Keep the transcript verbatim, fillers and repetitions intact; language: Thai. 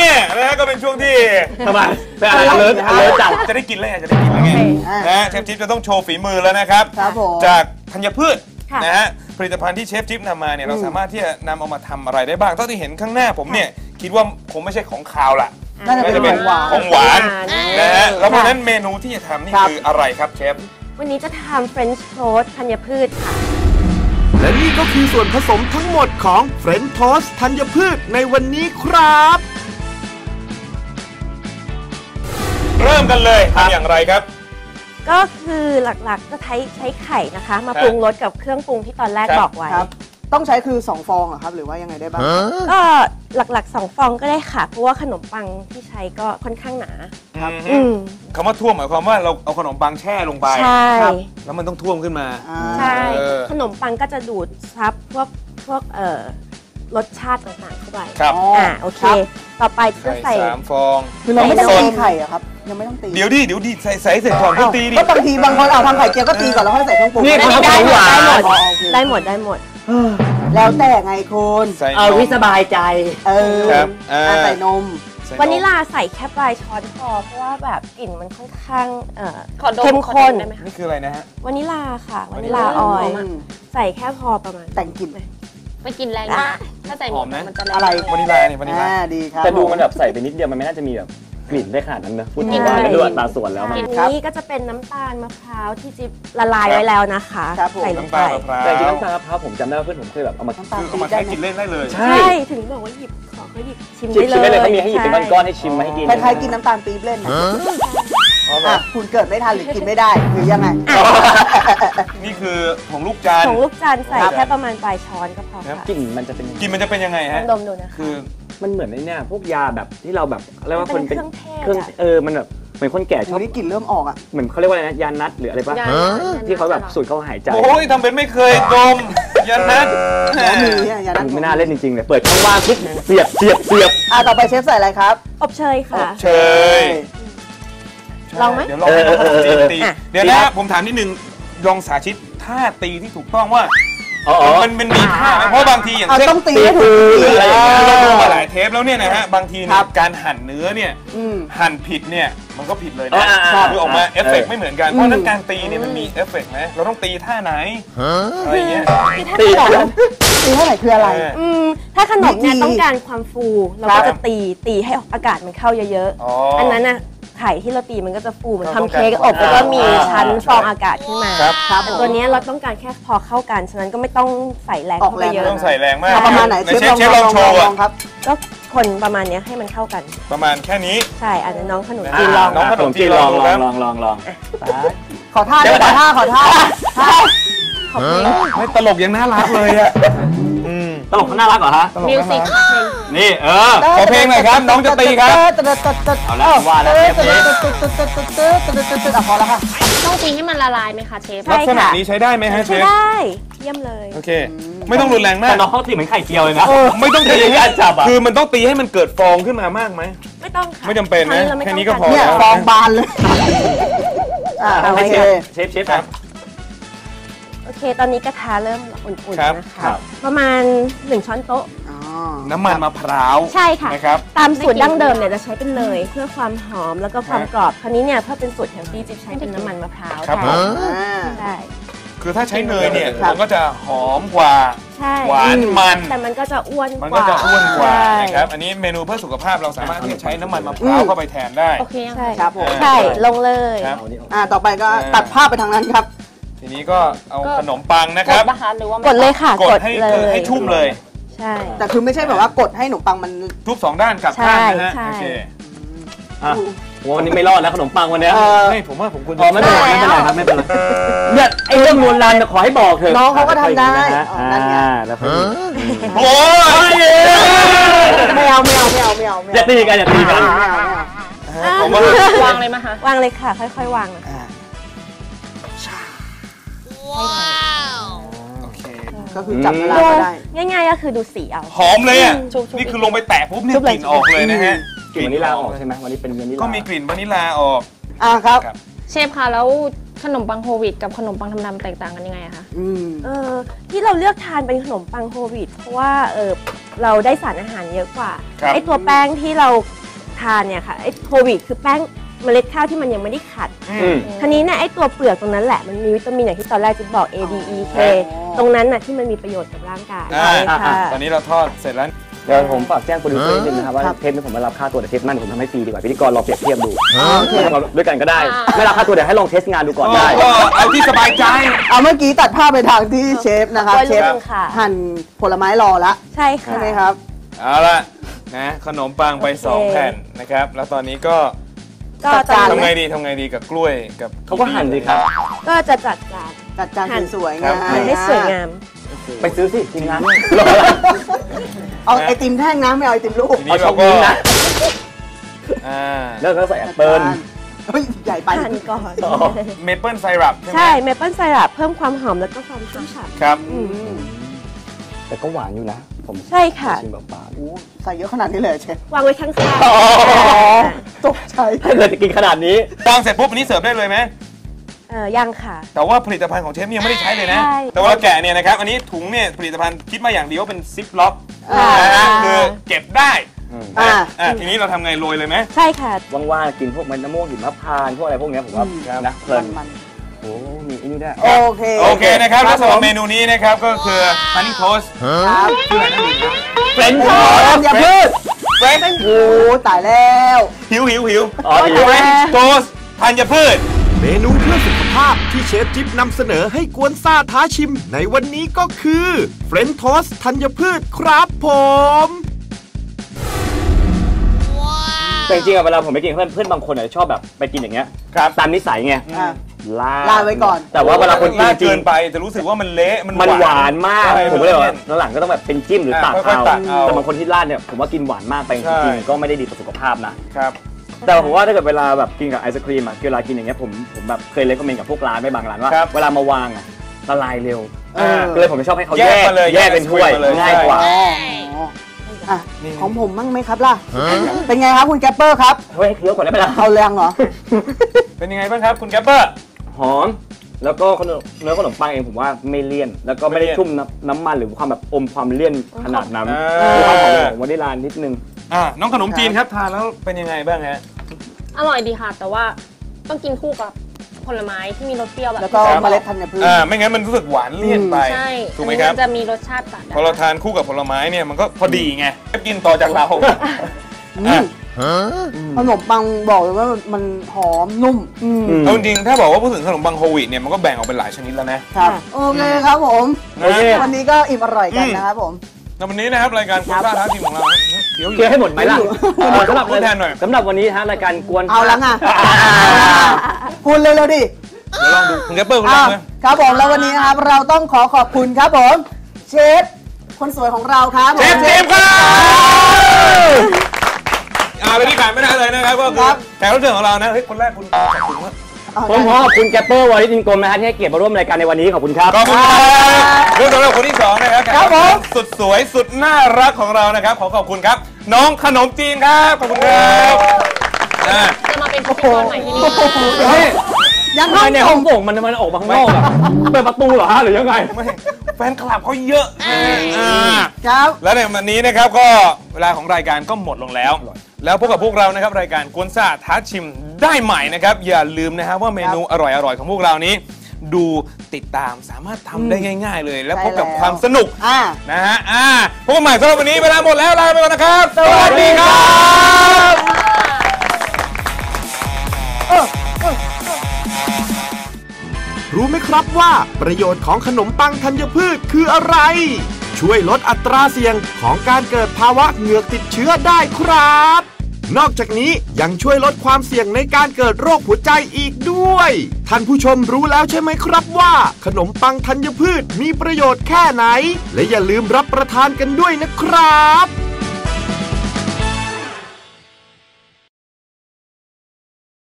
เนี่ยนะฮะก็เป็นช่วงที่ทำไมไปอะไรเลิศเลิศจัดจะได้กินแล้วจะได้กินแล้วไงนะเชฟจิ๊บจะต้องโชว์ฝีมือแล้วนะครับจากธัญพืชนะฮะผลิตภัณฑ์ที่เชฟจิ๊บนำมาเนี่ยเราสามารถที่จะนำเอามาทำอะไรได้บ้างเท่าที่เห็นข้างหน้าผมเนี่ยคิดว่าคงไม่ใช่ของคาวล่ะน่าจะเป็นของหวานนะฮะแล้วเพราะนั้นเมนูที่จะทำนี่คืออะไรครับเชฟวันนี้จะทำเฟรนช์โทสต์ธัญพืชค่ะและนี่ก็คือส่วนผสมทั้งหมดของเฟรนช์โทสต์ธัญพืชในวันนี้ครับเริ่มกันเลยทำอย่างไรครับก็คือหลักๆจะใช้ใช้ไข่นะคะมาปรุงรสกับเครื่องปรุงที่ตอนแรกบอกไว้ต้องใช้คือสองฟองเหรอครับหรือว่ายังไงได้บ้างก็หลักๆสองฟองก็ได้ค่ะเพราะว่าขนมปังที่ใช้ก็ค่อนข้างหนาครับคำว่าท่วมหมายความว่าเราเอาขนมปังแช่ลงไปใช่แล้วมันต้องท่วมขึ้นมาใช่ขนมปังก็จะดูดซับพวกพวกเอ่อรสชาติต่างๆเข้าไปครับอ่าโอเคต่อไปจะใส่สามฟองคือเราไม่ต้องตีไข่อะครับยังไม่ต้องตีเดี๋ยวดิเดี๋ยวดิใส่ใส่เสร็จก่อนก็ตีดิก็บางทีบางคนเอาทำไข่เจียวก็ตีก่อนแล้วค่อยใส่เครื่องปรุงนี่ได้หมดได้หมดได้หมดแล้วแต่ไงคุณเอาวิสบายใจเออใส่นมวานิลาใส่แค่ปลายช้อนพอเพราะว่าแบบกลิ่นมันค่อนข้างเข้มข้นนี่คืออะไรนะฮะวานิลาค่ะวานิลาออยใส่แค่พอประมาณแต่งกลิ่นไม่กินแรงมากถ้าใส่หมดมันจะอะไรวานิลาเนี่ยวานิลาดีครับแต่ดูมันแบบใส่ไปนิดเดียวมันไม่น่าจะมีแบบกลิ่นได้ขนาดนั้นนะพูดถึงว่าแล้วด้วยตาส่วนแล้วนี่ก็จะเป็นน้ำตาลมะพร้าวที่จิบละลายไว้แล้วนะคะใส่ลงไปแต่จริงน้ำตาลมะพร้าวผมจำได้ว่าเพื่อนผมเคยแบบเอามาเอามาใช้กินเล่นได้เลยใช่ถึงบอกว่าหยิบขอเขาหยิบชิมได้เลยชิมได้เลยเขามีให้หยิบเป็นก้อนๆให้ชิมมาให้กินคล้ายๆกินน้ำตาลปี๊บเล่นอ่ะคุณเกิดไม่ทันหรือกินไม่ได้หรือยังไงนี่คือของลูกจานของลูกจานใส่แค่ประมาณปลายช้อนก็พอค่ะกลิ่นมันจะเป็นกลิ่นมันจะเป็นยังไงฮะดมดูนะคือมันเหมือนไอ้เนี่ยพวกยาแบบที่เราแบบเรียกว่าคนเป็นเครื่องเออมันแบบเหมือนคนแก่ชอบนี่กลิ่นเริ่มออกอ่ะเหมือนเขาเรียกว่าอะไรนะยานัดหรืออะไรป่ะที่เขาแบบสูดเขาหายใจโอ้ยทำเป็นไม่เคยดมยานัดไม่น่าเล่นจริงๆเลยเปิดช่องว่างคิดเสียบเสียบเสียบอ่ะต่อไปเชฟใส่อะไรครับอบเชยค่ะอบเชยลองไหมเดี๋ยวลองตีเดี๋ยวนะผมถามนิดนึงลองสาธิตท่าตีที่ถูกต้องว่ามันมันมีท่าเพราะบางทีอย่างเช่นต้องตีถูกอะไรอย่างเงี้ยเราดูมาหลายเทปแล้วเนี่ยนะฮะบางทีการหั่นเนื้อเนี่ยหั่นผิดเนี่ยมันก็ผิดเลยนะคือออกมาเอฟเฟกต์ไม่เหมือนกันเพราะนั้นการตีเนี่ยมันมีเอฟเฟกต์ไหมเราต้องตีท่าไหนอะไรเงี้ยตีขนมตีเท่าไหร่คืออะไรถ้าขนมเนี่ยต้องการความฟูเราก็จะตีตีให้อากาศมันเข้าเยอะๆอันนั้นนะไข่ที่เราตีมันก็จะฟูเหมือนทำเค้กอบแล้วก็มีชั้นฟองอากาศขึ้นมาแต่ตัวนี้เราต้องการแค่พอเข้ากันฉะนั้นก็ไม่ต้องใส่แรงเข้าไปเยอะต้องใส่แรงมากประมาณไหนเชฟลองลองลองครับก็คนประมาณนี้ให้มันเข้ากันประมาณแค่นี้ใช่อาจจะน้องขนมจีนลองน้องขนมจีนลองลองลองลองลองขอท่าขอท่าขอท่าไม่ตลกยังน่ารักเลยอะตลกเขาน่ารักเหรอฮะมิวสิกนี่เออขอเพลงหน่อยครับน้องจะตีครับเอาละว่าแล้วเชฟพอแล้วค่ะต้องตีให้มันละลายไหมคะเชฟลักษณะนี้ใช้ได้ไหมฮะเชฟใช้ได้เยี่ยมเลยโอเคไม่ต้องรุนแรงมากแต่น้องเขาตีเหมือนไข่เจียวเลยนะไม่ต้องตีให้จับคือมันต้องตีให้มันเกิดฟองขึ้นมามากไหมไม่ต้องไม่จำเป็นนะแค่นี้ก็พอเนี่ยฟองบานเลยโอเคเชฟเชฟครับโอเคตอนนี้กระทะเริ่มอุ่นๆนะคะประมาณหนึ่งช้อนโต๊ะน้ำมันมะพร้าวใช่ค่ะตามสูตรดั้งเดิมเนี่ยจะใช้เป็นเนยเพื่อความหอมแล้วก็ความกรอบคราวนี้เนี่ยเพื่อเป็นสูตรแห่งที่จิ๊บใช้เป็นน้ำมันมะพร้าวค่ะใช่คือถ้าใช้เนยเนี่ยมันก็จะหอมกว่าหวานมันแต่มันก็จะอ้วนกว่ามันก็จะอ้วนกว่านะครับอันนี้เมนูเพื่อสุขภาพเราสามารถที่จะใช้น้ำมันมะพร้าวเข้าไปแทนได้โอเคใช่ครับผมใช่ลงเลยอ่าต่อไปก็ตัดภาพไปทางนั้นครับทีนี้ก็เอาขนมปังนะครับกดเลยค่ะกดให้ให้ชุ่มเลยใช่แต่คือไม่ใช่แบบว่ากดให้ขนมปังมันทุบสองด้านกลับข้างนะฮะโอเคอ่ะวันนี้ไม่รอดแล้วขนมปังวันนี้ไม่ผมว่าผมควรจะไม่เป็นไรไม่เป็นไรครับไม่เป็นไรเนี่ยไอ้เรื่องลวนลามจะขอให้บอกเถอะน้องเขาก็ทำได้นั่นไงแล้วโอ้ยไม่เอาไม่เอาไม่เอาไม่เอาอย่าตีกันอย่าตีกันวางเลยมาค่ะวางเลยค่ะค่อยๆวางก็คือจับเวลาก็ได้ง่ายๆก็คือดูสีเอาหอมเลยอ่ะนี่คือลงไปแตะปุ๊บเนี่ยกลิ่นออกเลยนะฮะกลิ่นวานิลาออกใช่ไหมวันนี้เป็นวานิลาก็มีกลิ่นวานิลาออกอ่าครับเชฟคะแล้วขนมปังโฮลวีตกับขนมปังธรรมดาแตกต่างกันยังไงคะอืมเออที่เราเลือกทานเป็นขนมปังโฮลวีตเพราะว่าเออ เราได้สารอาหารเยอะกว่าไอ้ตัวแป้งที่เราทานเนี่ยค่ะไอ้โควิดคือแป้งเมล็ดข้าวที่มันยังไม่ได้ขัดทีนี้เนี่ยไอ้ตัวเปลือกตรงนั้นแหละมันมีวิตามินอย่างที่ตอนแรกจิ๊บบอก A D E K ตรงนั้นน่ะที่มันมีประโยชน์กับร่างกายตอนนี้เราทอดเสร็จแล้วเดี๋ยวผมฝากแจ้งโปรดิวเซอร์นิดนึงนะครับว่าเทปนี้ผมไม่รับค่าตัวแต่เทปนั่นผมทำให้ฟรีดีกว่าพิธีกรลองเปรียบเทียบดูด้วยกันก็ได้ไม่รับค่าตัวเดี๋ยวให้ลองเทสงานดูก่อนได้เอาที่สบายใจเอาเมื่อกี้ตัดภาพไปทางที่เชฟนะครับเชฟหั่นผลไม้รอละใช่ค่ะใช่ไหมครับเอาละนะขนมปังไปสองแผ่นนะครับแล้วตอนนี้ก็ก็ทำไงดีทำไงดีกับกล้วยกับเขาก็หั่นดีครับก็จะจัดจานจัดจานสวยงามให้สวยงามไปซื้อสิจริงนะเอาไอติมแท่งนะไม่เอาไอติมลูกเอาช็อกมิ้นนะแล้วก็ใส่แอปเปิ้ลใหญ่ไปหั่นก่อนเมเปิ้ลไซรัปใช่เมเปิ้ลไซรัปเพิ่มความหอมแล้วก็ความชุ่มฉ่ำครับแต่ก็หวานอยู่นะผมใช่ค่ะชิมแบบปลาอู้ใส่เยอะขนาดนี้เลยเชฟวางไว้ข้างๆตกใจถ้าเกิดจะกินขนาดนี้วางเสร็จปุ๊บอันนี้เสิร์ฟได้เลยไหมเออยังค่ะแต่ว่าผลิตภัณฑ์ของเชฟยังไม่ได้ใช้เลยนะแต่ว่าแกะเนี่ยนะครับอันนี้ถุงเนี่ยผลิตภัณฑ์คิดมาอย่างเดียวเป็นซิปล็อกคือเก็บได้ทีนี้เราทำไงโรยเลยไหมใช่ค่ะว่างๆกินพวกมันน้ำม่วงหิมพานต์พวกอะไรพวกนี้ผมว่านะเพลินโอ้มีอันนี้ได้โอเคโอเคนะครับแล้วสำหรับเมนูนี้นะครับก็คือฮันนี่โทสต์คืออะไรนั่นเองเฟรนช์โทสต์อย่าพูดเฟรนช์โอ้ตายแล้วหิวหิวหิวอ๋อเฟรนช์โทสต์ทานอย่าพูดเมนูเพื่อสุขภาพที่เชฟจิ๊บนำเสนอให้กวนซ่าท้าชิมในวันนี้ก็คือเฟรนช์โทสต์ธัญพืชครับผมแต่จริงๆเวลาผมไปกินเพื่อนเพื่อนบางคนอาจจะชอบแบบไปกินอย่างเงี้ยตามนิสัยไงลาไว้ก่อนแต่ว่าเวลาคนกินจริงไปจะรู้สึกว่ามันเละมันหวานมากผมเลยว่าหลังก็ต้องแบบเป็นจิ้มหรือตักเอาแต่บางคนที่ราดเนี่ยผมว่ากินหวานมากไปจริงๆก็ไม่ได้ดีต่อสุขภาพนะครับแต่ผมว่าถ้าเกิดเวลาแบบกินกับไอศครีมอ่ะเวลากินอย่างเงี้ยผมผมแบบเคยเลคคอมเมนต์กับพวกร้านไม่บางร้านว่าเวลามาวางอ่ะละลายเร็วก็เลยผมจะชอบให้เขาแยกแยกเป็นถ้วยง่ายกว่าของผมมั่งไหมครับล่ะเป็นไงครับคุณแกปเปอร์ครับเฮ้ยเคี้ยวก่อนได้ไหมล่ะเอาแรงเหรอเป็นยังไงบ้างครับคุณแกปเปอร์หอมแล้วก็เนื้อขนมปังเองผมว่าไม่เลี่ยนแล้วก็ไม่ได้ชุ่มน้ำมันหรือความแบบอมความเลี่ยนขนาดนั้นความหอมของวานิลานิดนึงอ่ะน้องขนมจีนครับทานแล้วเป็นยังไงบ้างฮะอร่อยดีค่ะแต่ว่าต้องกินคู่กับผลไม้ที่มีรสเปรี้ยวแบบแล้วก็เมล็ดธัญพืชอ่าไม่งั้นมันรู้สึกหวานเลี่ยนไปใช่ถูกไหมครับจะมีรสชาติต่างพอเราทานคู่กับผลไม้เนี่ยมันก็พอดีไงกินต่อจากเราขนมปังบอกเลยว่ามันหอมนุ่มเอาจริงถ้าบอกว่าพูดถึงขนมปังโควิดเนี่ยมันก็แบ่งออกเป็นหลายชนิดแล้วนะครับโอเคครับผมวันนี้ก็อิ่มอร่อยกันนะครับผมในวันนี้นะครับรายการกวนซ่าท้าชิมของเราเดี๋ยวเคลียร์ให้หมดไหมล่ะสำหรับวันแทนหน่อยสำหรับวันนี้ฮะรายการกวนเอาละไงคุณเลยเราดิเดี๋ยวลองดูคุณแกปเปอร์คุณลองไหมครับผมแล้ววันนี้นะครับเราต้องขอขอบคุณครับผมเชฟคนสวยของเราครับเชฟเชฟครับไปที่การไม่ได้เลยนะครับก็คือแขกรับเชิญของเรานะเฮ้ยคนแรกคุณขอบคุณครับผมขอขอบคุณแกปเปอร์วาริจินกรมนะฮะที่ให้เกียรติมาร่วมรายการในวันนี้ขอบคุณครับขอบคุณครับเรื่องของคนที่สองนะครับครับผมสุดสวยสุดน่ารักของเรานะครับขอขอบคุณครับน้องขนมจีนครับขอบคุณครับจะมาเป็นพิธีกรใหม่ที่นี่ยังไงในห้องส่งมันมันออกมาข้างนอกอะเปิดประตูเหรอฮะหรือยังไงแฟนคลับเขาเยอะครับแล้วในวันนี้นะครับก็เวลาของรายการก็หมดลงแล้วแล้วพบกับพวกเรานะครับรายการกวนซ่าท้าชิมได้ใหม่นะครับอย่าลืมนะครับว่าเมนูอร่อยๆของพวกเรานี้ดูติดตามสามารถทำได้ง่ายๆเลยแล้วพบกับความสนุกนะฮะพบกันใหม่สำหรับวันนี้เวลาหมดแล้วลาไปก่อนนะครับสวัสดีครับรู้ไหมครับว่าประโยชน์ของขนมปังธัญพืชคืออะไรช่วยลดอัตราเสี่ยงของการเกิดภาวะเหงือกติดเชื้อได้ครับนอกจากนี้ยังช่วยลดความเสี่ยงในการเกิดโรคหัวใจอีกด้วยท่านผู้ชมรู้แล้วใช่ไหมครับว่าขนมปังธัญพืชมีประโยชน์แค่ไหนและอย่าลืมรับประทานกันด้วยนะครับ